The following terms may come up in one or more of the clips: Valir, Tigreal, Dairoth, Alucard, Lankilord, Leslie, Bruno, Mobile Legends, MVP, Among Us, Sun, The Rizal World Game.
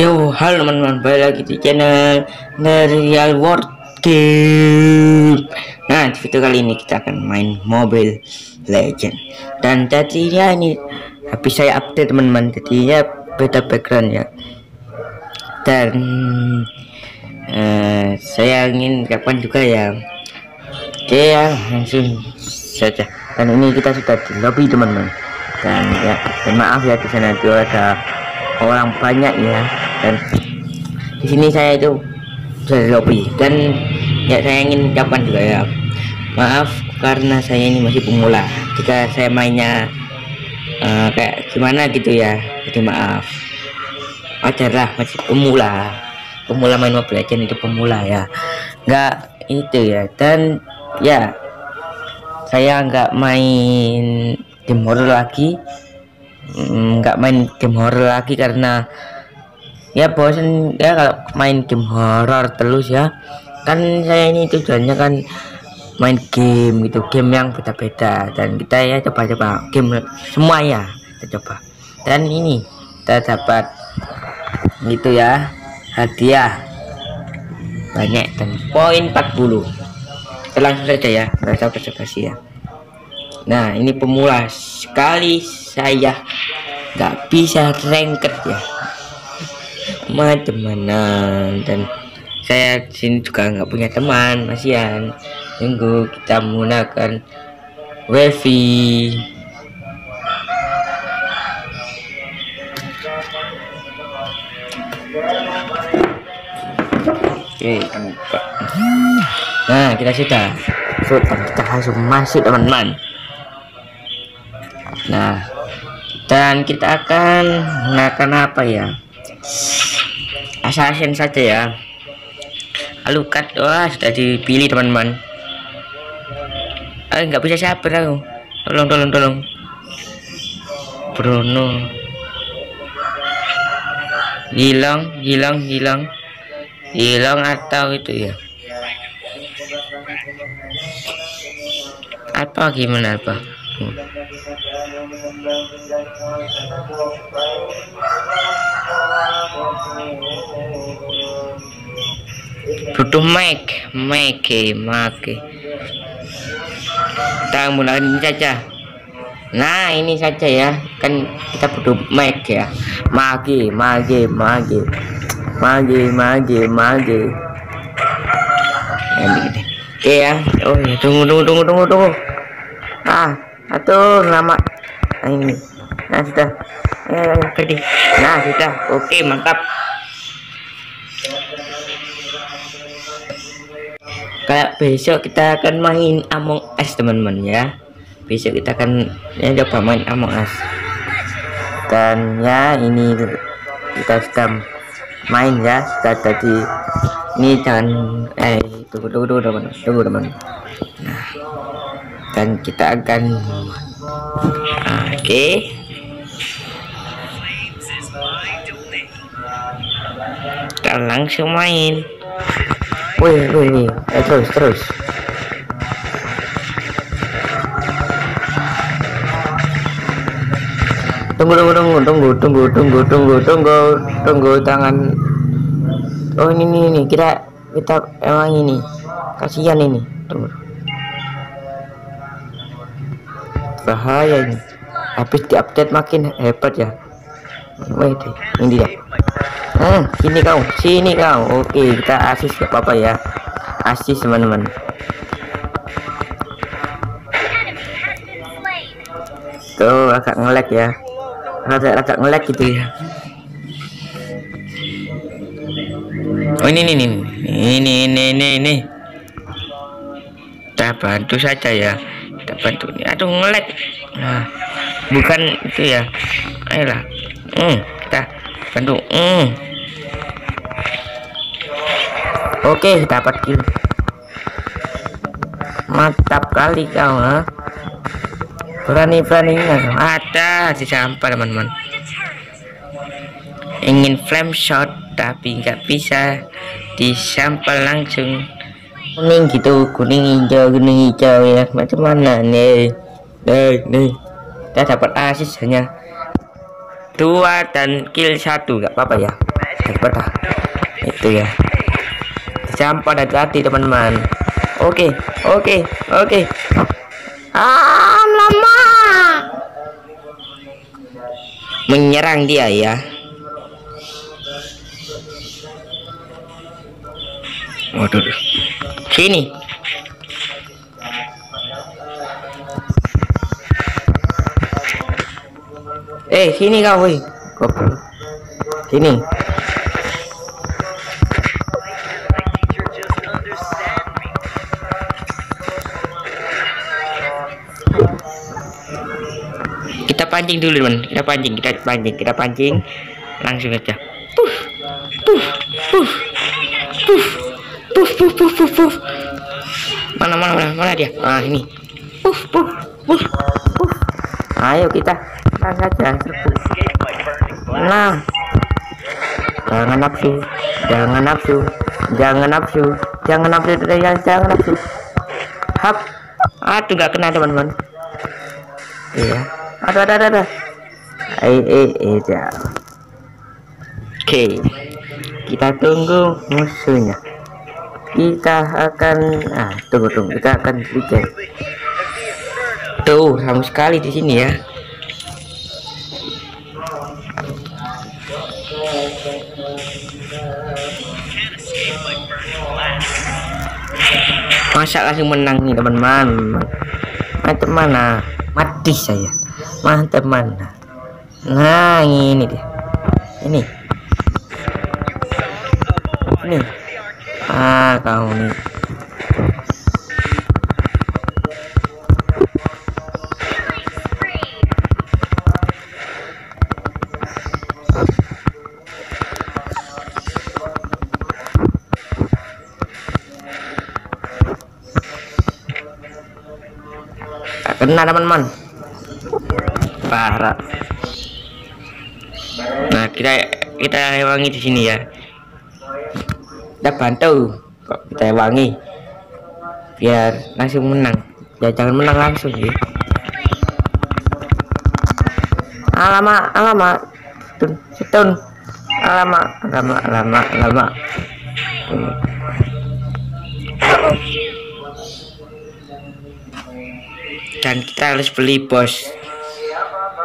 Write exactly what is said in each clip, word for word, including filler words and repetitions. Yo, halo teman-teman, balik lagi di channel The Rizal World Game. Nah, di video kali ini kita akan main Mobile Legends. Dan tadinya ini habis saya update teman-teman, tadinya beda background ya. Dan uh, saya ingin kapan juga ya. Oke ya, langsung saja. Dan ini kita sudah di lobby teman-teman. Dan ya, dan maaf ya di sana itu ada orang banyak ya. Dan di sini saya itu dari lobby, dan ya saya ingin ucapkan juga ya maaf karena saya ini masih pemula. Jika saya mainnya uh, kayak gimana gitu ya, jadi maaf, wajarlah, masih pemula pemula main Mobile Legends itu pemula ya, nggak itu ya. Dan ya saya nggak main game horror lagi, nggak main game horror lagi karena ya bosen ya kalau main game horror terus ya. Kan saya ini tujuannya kan main game gitu, game yang beda-beda, dan kita ya coba-coba game semua ya kita coba. Dan ini kita dapat gitu ya, hadiah banyak dan poin empat puluh. Kita langsung saja ya, nggak usah basa-basi ya. Nah, ini pemula sekali, saya nggak bisa ranked ya, teman-teman. Dan saya di sini juga nggak punya teman, kasihan. Tunggu, kita menggunakan wifi. Oke, kita buka. Nah, kita sudah, sudah kita langsung masuk teman-teman. Nah, dan kita akan menggunakan apa ya? Assassin saja ya. Alucard, wah sudah dipilih teman-teman. Eh, nggak bisa sabar aku. Tolong, tolong, tolong. Bruno. Hilang, hilang, hilang. Hilang atau itu ya. Apa gimana apa? Hmm. Butuh mic, mic, mic. Kita mulai ini saja. Nah, ini saja ya. Kan kita butuh mic ya. Magi, magi, magi. Magi, magi, magi. Oke ya. Oh, tunggu, tunggu, tunggu, tunggu, tunggu. Ah, aduh, lama. Nah, ini. Nah, sudah. Nah, sudah. Oke, mantap. Kayak besok kita akan main Among Us teman-teman ya. Besok kita akan ya coba main Among Us. Dan ya ini kita sudah main ya. Sudah tadi ini jangan eh tunggu tunggu tunggu teman tunggu teman. Nah, dan kita akan oke. Okay. Kita langsung main. Wih, wih, wih. Eh, terus, terus. Tunggu, tunggu, tunggu, tunggu, tunggu, tunggu, tunggu, tunggu, tunggu tangan. Oh, ini, ini, ini. Kita, kita emang ini. Kasihan ini. Tunggu. Bahaya ini. Habis diupdate makin hebat ya. Wih, ini dia. Hmm, sini kau, sini kau. Oke, kita asis gak apa-apa ya. Asis teman-teman. Tuh, agak ngelag ya. Agak-agak ngelag gitu ya. Oh, ini ini ini ini ini ini. ini. Kita bantu saja ya. Kita bantu. Aduh, ngelag. Nah, bukan itu ya. Ayolah. Hmm, kita bantu. Hmm. Oke, dapat kill. Mantap kali kau, ha? Berani-beraninya. Ada si sampah teman-teman. Ingin flame shot tapi nggak bisa. Disampel langsung. Kuning gitu, kuning hijau, kuning hijau ya. Macam mana nih? Eh, nih kita dapat asis hanya dua dan kill satu, nggak apa-apa ya, dapat ah. Itu ya sampah, hati-hati teman-teman. Oke, oke, oke. Ah, lama menyerang dia ya. Waduh, sini. Eh, sini kau, woi. Sini. Kita pancing dulu, teman. Kita pancing, kita pancing, kita pancing. Langsung aja. Puff, puff, puff, puff, puff, puff, puff, puff, puff. Mana, mana, mana, mana dia? Ah, ini. Puff, puff, puff, puff. Ayo kita. Saja nah, jangan nafsu, jangan nafsu, jangan nafsu, jangan nafsu, jangan, jangan nafsu. Hap, aduh nggak kena teman-teman. Iya, aduh, aduh, aduh. Eh, eh, eh, ya. Oke, kita tunggu musuhnya. Kita akan, ah, tunggu, tunggu, kita akan bikin. Tuh, sama sekali di sini ya. Masa langsung menang nih teman-teman. Mantep mana? Mati saya. Mantep mana? Nah ini dia. Ini. Ini. Ah kau nih. Kena teman-teman, parah. Nah kita kita hewangi di sini ya, kita bantu kok, kita hewangi biar langsung menang ya, jangan menang langsung ya. Alamak, alamak, tun tun, alamak, alamak, alamak, alamak. Dan kita harus beli bos.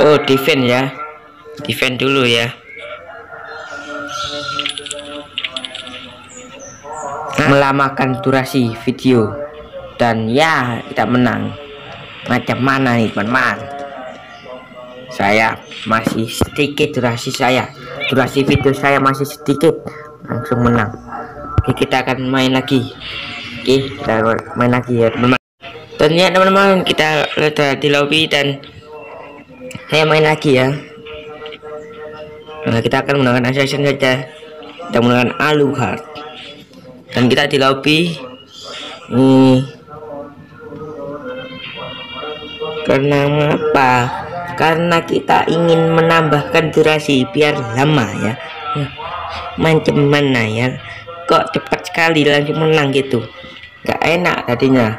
Oh defend ya, defend dulu ya. Melamakan durasi video dan ya kita menang. Macam mana nih teman-teman? Saya masih sedikit durasi saya, durasi video saya masih sedikit, langsung menang. Oke, kita akan main lagi. Oke, kita main lagi ya teman-teman. Dan ya teman-teman, kita sudah di lobby dan saya main lagi ya. Nah, kita akan menggunakan assassin saja, kita menggunakan Alucard. Dan kita di lobby hmm. Karena apa? Karena kita ingin menambahkan durasi biar lama ya. Nah, macam mana ya, kok cepat sekali langsung menang gitu. Gak enak tadinya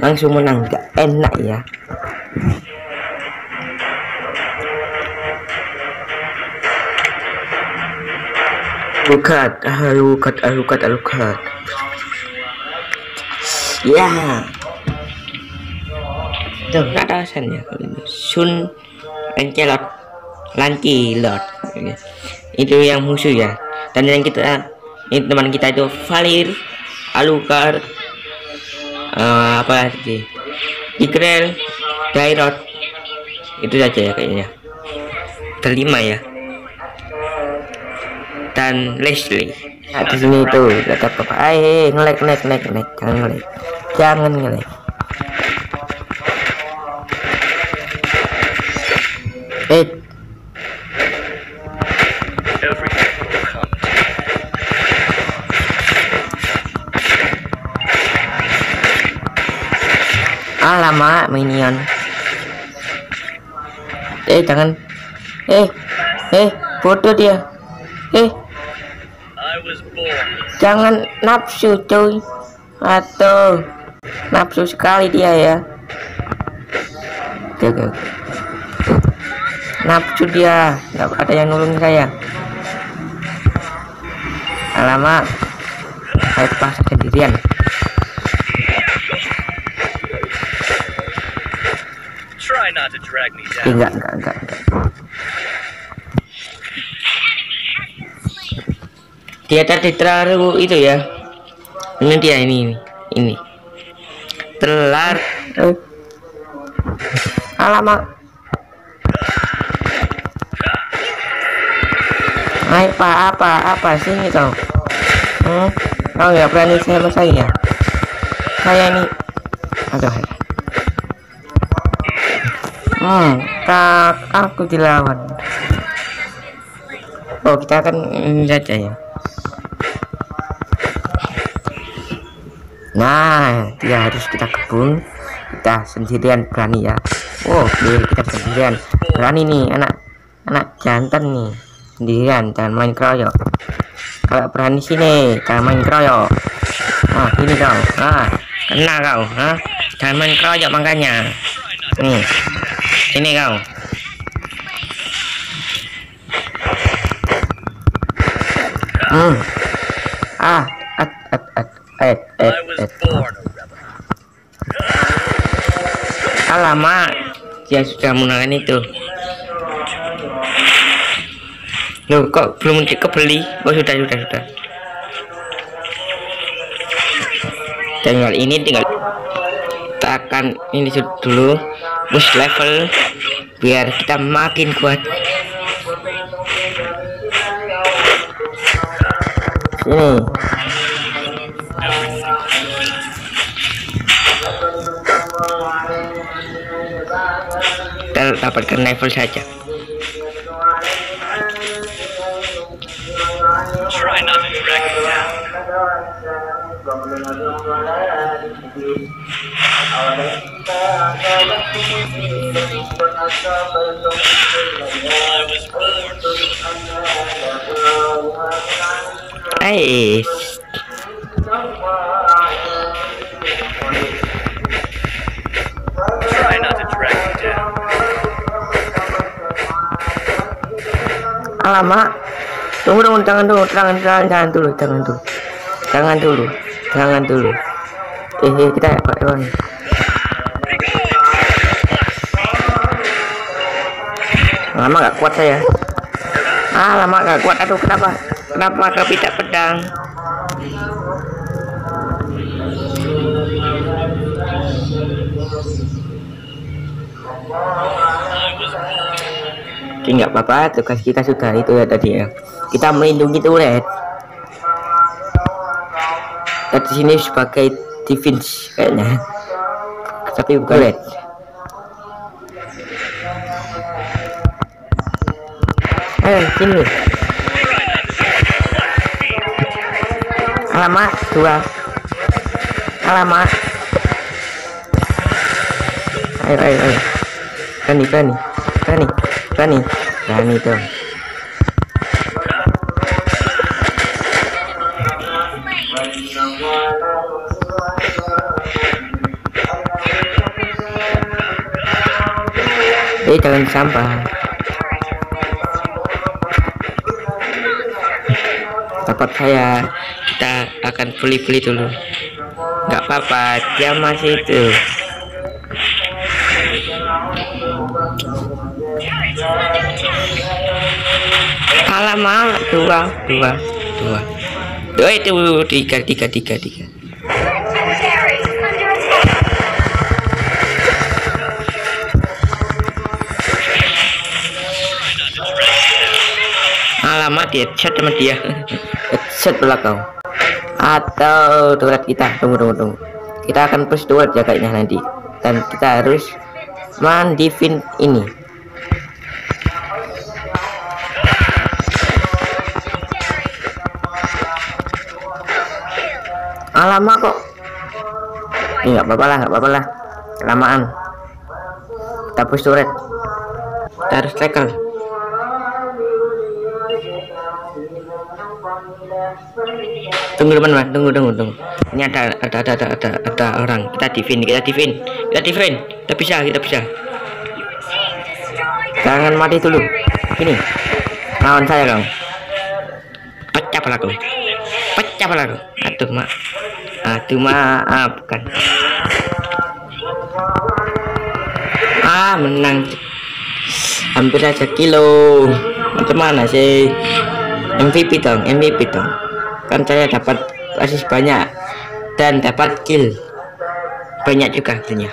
langsung menang, gak enak ya. Alucard, Alucard, Alucard, Alucard. Ya. Tuh, gak ada alasannya. Sun, Lankilord, Lankilord. Itu yang musuh ya. Dan yang kita, ini teman kita itu Valir, Alucard. Uh, apa lagi? Tigreal, Dairoth, itu saja ya kayaknya. Terlima ya. Dan Leslie. Nah, di sini tuh dapat apa? Eh, ngelek, ngelek, ngelek, ngelek, jangan ngelek, jangan ngelek. Eh. Alamak minion. Eh jangan. Eh eh bodoh dia. Eh jangan nafsu cuy, atau nafsu sekali dia ya. Oke oke. Napsu dia, nggak ada yang nolongin saya. Alamak, saya pas sendirian. Enggak enggak enggak enggak. Dia tadi terlalu itu ya. Ini dia ini ini. ini. Terlar. Alamak. Hai, Pak, apa apa sini kau? Hmm? Kau nggak berani sama saya? Saya ini. Aduh. Hmm, tak aku dilawan. Oh, kita akan saja ya. Nah, dia harus kita kebun. Kita sendirian berani ya. Oh, kita sendirian berani nih, anak anak jantan nih, sendirian jangan main keroyok. Kalau berani sini, jangan main keroyok. Nah, ini kau, ah, kena kau, ah, jangan main keroyok makanya. Nih, ini kau. Hmm, ah, at at at. Eh, eh, eh. Alamak, dia sudah menggunakan itu. Loh, kok belum kebeli? Oh, sudah, sudah, sudah. Tinggal ini, tinggal kita akan ini dulu, push level biar kita makin kuat. Hmm. Kita dapatkan level saja. Hey. Alamak, tunggu dong, jangan dulu, jangan, jangan, jangan dulu, jangan dulu, jangan dulu, jangan dulu. Eh, eh kita Pak Iwan. Lama nggak kuat saya. Ah, lama nggak kuat. Aduh, kenapa? Kenapa kepitak pedang? Oke, nggak apa-apa, tugas kita sudah itu ya tadi ya, kita melindungi turret. Di sini sebagai defense kayaknya, tapi bukan red. Eh, sini. Alamak, dua. Alamak. Ayo, ayo, ayo. Berani, berani, berani. Berani, berani dong. Eh, jangan sampah. Dapat saya, kita akan beli-beli dulu. Nggak apa-apa, dia masih itu. Alamak, dua, dua, dua. Dua itu tiga, tiga, tiga, tiga. Alamak, dia chat sama dia. Chat pula kau. Atau turret kita, tunggu, tunggu, tunggu. Kita akan push turret ya kayaknya nanti. Dan kita harus mandivin ini. Alamak kok ini nggak apa-apa lah, nggak apa-apa lah, kelamaan. Kita push turret, kita harus tackle. Tunggu teman-teman, tunggu tunggu tunggu ini ada ada ada ada ada, ada orang. Kita defend, kita defend, kita defend, kita bisa, kita bisa. Jangan mati dulu. Ini lawan saya dong. Pecah pelaku. Pecah pelaku. Aduh mak. Aduh maafkan. Ah menang. Hampir aja kilo. Macam mana sih? M V P dong, M V P dong. Kan saya dapat asis banyak dan dapat kill banyak juga hasilnya.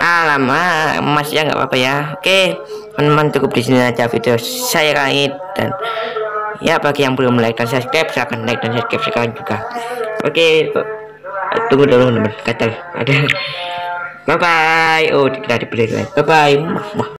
Alamak, Mas ya nggak apa-apa ya. Oke, teman-teman cukup di sini aja video saya kali ini, dan ya bagi yang belum like dan subscribe silahkan like dan subscribe sekarang juga. Oke, tunggu dulu teman-teman. Kata ada. Bye bye. Oh, tidak dibeli lagi. Bye bye.